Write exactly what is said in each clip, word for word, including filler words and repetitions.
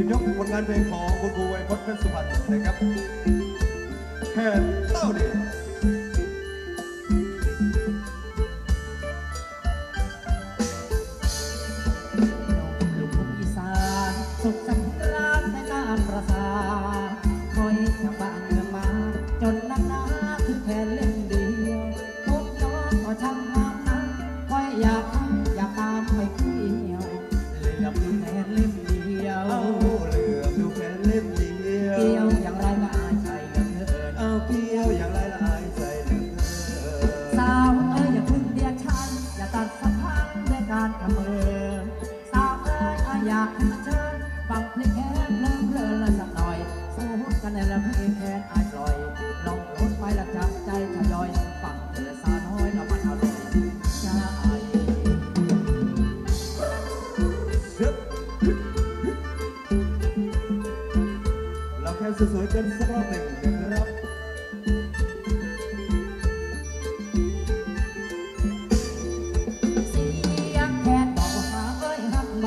ยิบยกผลงานเพลงของคุณครูไวยพจน์ เพชรสุพรรณนะครับแค่เต้าเดียวลูกทุ่งอีสานสุขสำราญในน้ำประสาคอยจะบ้านเมืองมาจนนักหนาคือแค่เล่นเดียวพบย้อนก็ช่างน้ำนั้นคอยอยากอยากตามไปเที่ยวเหลือบดูแค่เล่นเดียวเหลือบดูแค่เล่นเดียวเที่ยวอย่างไรล่ะเที่ยวอย่างไรละอายใจเหลือเกินสาวเอ๋ยอย่าพึ่งเดียฉันอย่าตัดสัมพันธ์ด้วยการทำเออสาวเอ๋ยอยากให้มาเชิญฟังเพลงแค้นเลิกเลินละสักหน่อยสู้กันในละเพลงแค้นอายลอยลองลดไปละจับใจทยอยฟังเธอสาวน้อยละมันอร่อยจะอายเราแค่สวยๆกันสักรอบหนึ่งนะครับม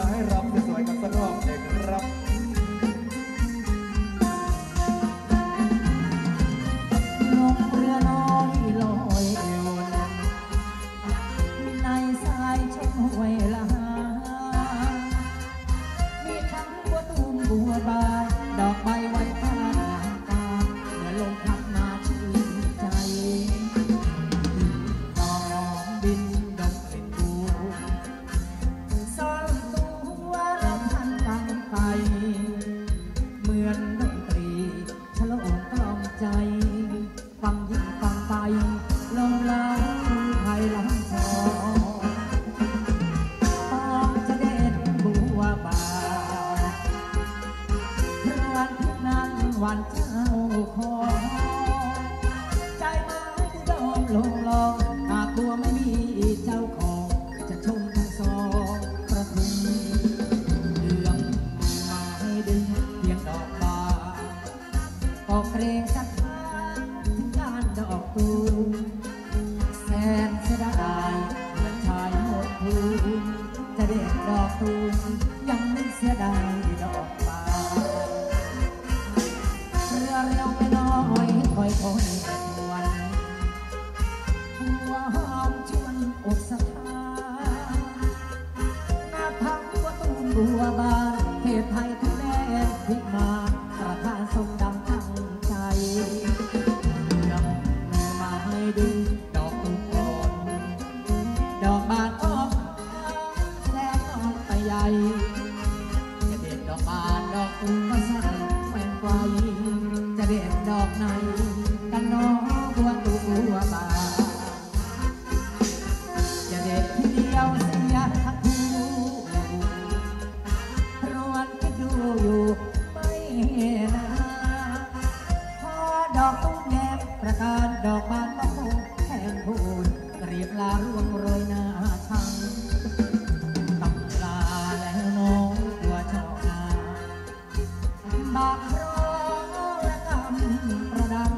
าให้รับสวยๆกันสักรอบเลยครับลงเรือน้อยลอยเอวในสายชมห้วยลามีทั้งบัวตูมบัวบานดอกไม้ไว้ผ้าหลังตาเมื่อลงพัดมาชื่นใจดอกบินเหมือนดนตรีฉลองกล่อมใจฟังยิ่งฟังไปลมลาไทยลำคอปองจะเด็ดบัวบานเมื่อวันทุกนั้นวันเจ้าคอใจไม้ดมลงลองหากตัวไม่มีเจ้าของจะชมทั้งสองประทุมออกเรียงสักพักถึงการดอกตูมแสนเสียดายเหมือนชายหมดภูมิจะเด็ดดอกตูมยังไม่เสียดายดอกบานเรือเร็วไปน้อยถอยถอยแต่ทวนหัวหอมชวนอกสะท้านหน้าพักบัวตูมบัวบานเหตุไทยทุกแดนพลิกมาประทานทรงดำใจเ ไฟจะเด็ดดอกไหนกันน้องควรดูหัวป่าจะเด็ดทีเดียวเสียทั้งคู่รวนคิดดูอยู่ไม่นะพอดอกตุ้มแดงประการดอกบานต้องคงแทนพูนเรียบลาร่วงโรยหน้าช่างต้องลาแล้วน้องตัวชอบนาบากร้องและกำประดัง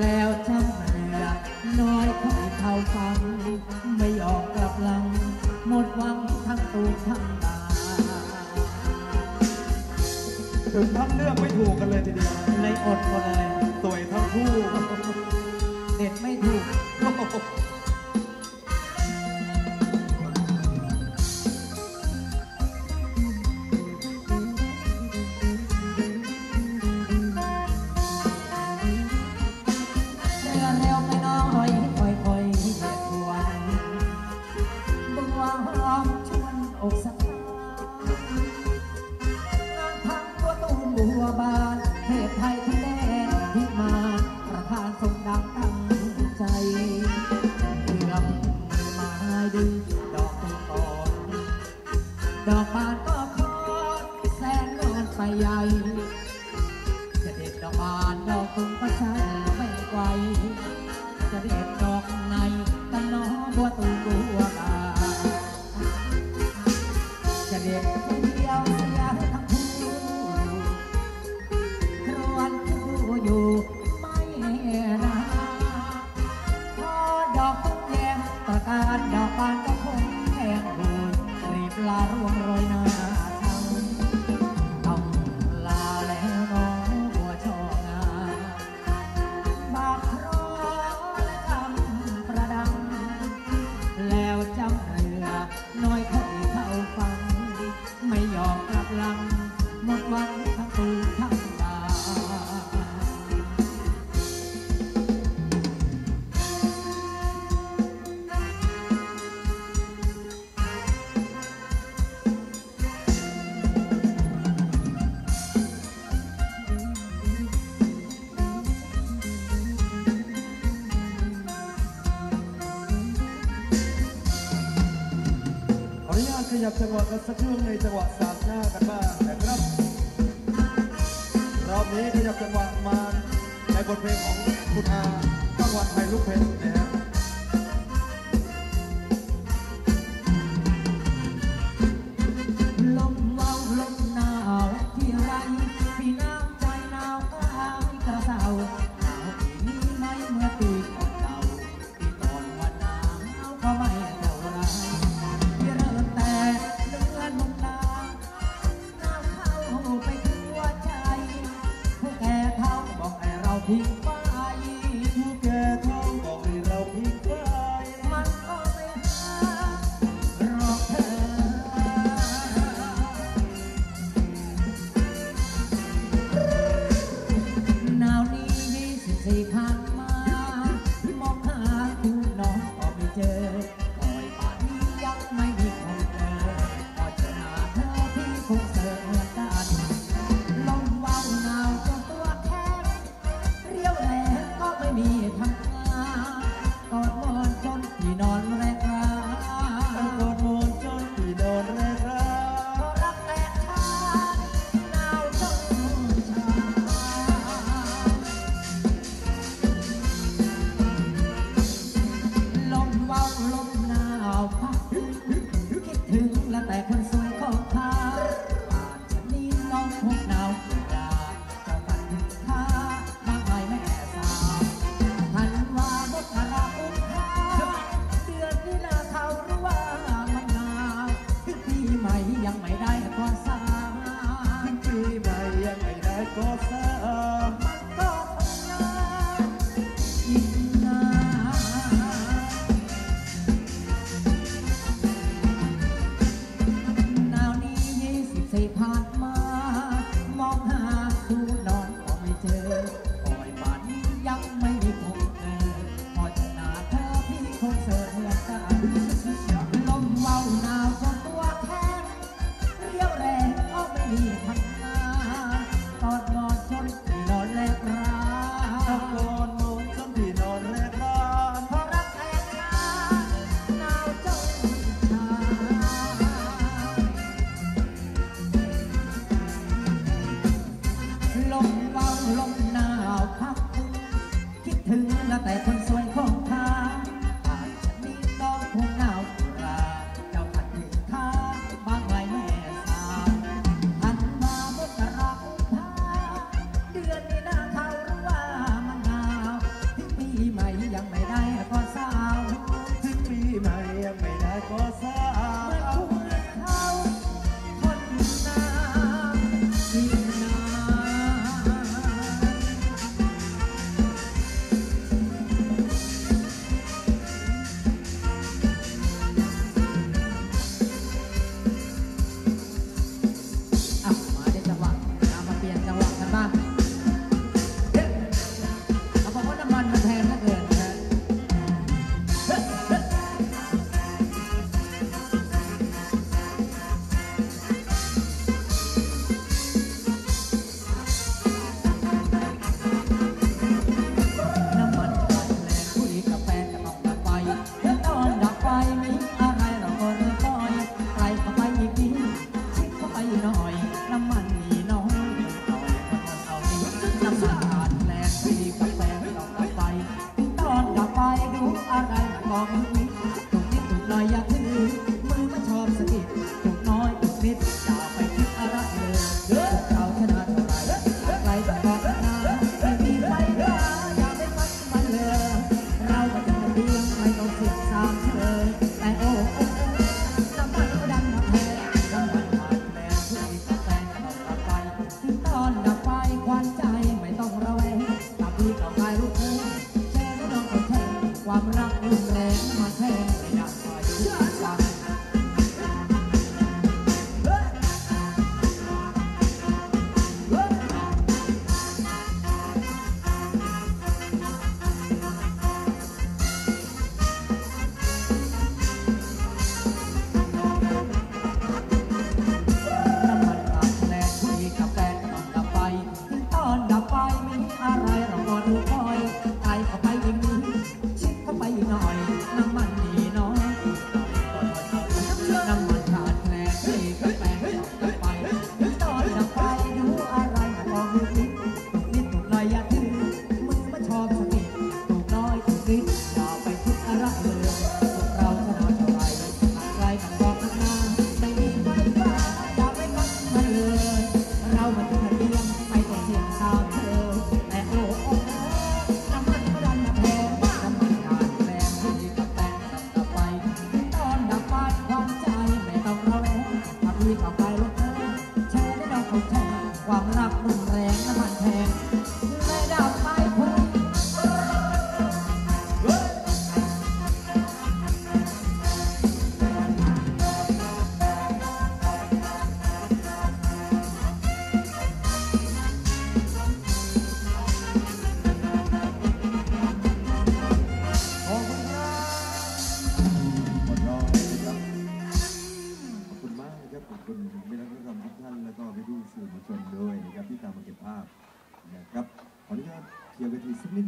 แล้วช่างเหนือน้อยคอยเท่าฟังไม่ออกกลับหลังหมดหวังทั้งตูทั้งตาถึงทำเลือกไม่ถูกกันเลยทีเดียวในอดคนอะไรสวยทั้งคู่เด็ดไม่ถูกจังหวะกันสักช่วงในจังหวะสามหน้ากันบ้างนะครับรอบนี้ขยับจังหวะมาในบทเพลงของคุณอาจังหวัดไทยลูกเพชรนะฮะลมว่าวลมหนาวที่ไรพี่น้ำใจหนาวก็หายกระเซาหนาวปีนี้ไม่เมื่อปีก่อนเก่าปีก่อนวันหนาวก็ไม่ทิ้งไปผู้แก่ท้องบอกให้เราทิ้งไปมันก็ไม่หารอกเธอหนาวนี้ยี่สิบสี่ผ่านมามองหาคุณน้องก็ไม่เจอคอยป่านนี้ยังไม่มีคนเจอพอเจอหน้าเธอที่คงเสื่อมกันลมว่าวหนาวจนตัวแข็งไม่มีทางกอดมอนจนที่นอนแรกรากอดมอนจนที่นอนแรกราก็รักแรกชาหนาวจนชาลมเบาลมหนาวพัดคิดถึงและแต่คนสวยของเธอป่านฉันนี้น้องคงหนาวOh, ความหนักหนุนแรงน้ำมันแพงไม่ดับไม่พ้นที่ตามมาเก็บภาพนะครับขออนุญาตเคลียร์เวทีสักนิด